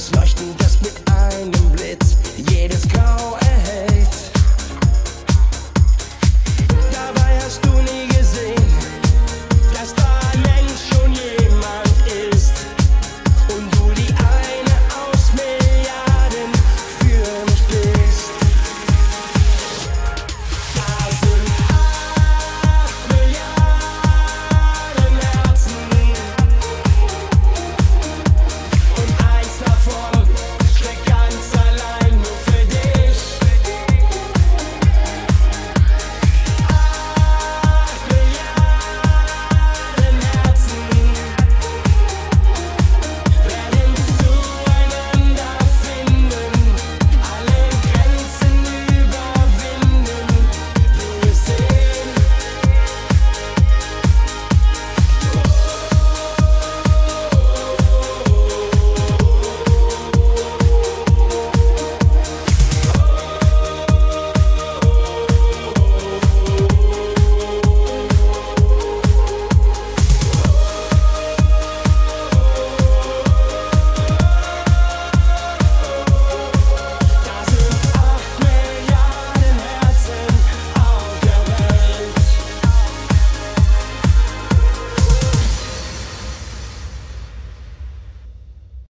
es leuchtender Blick.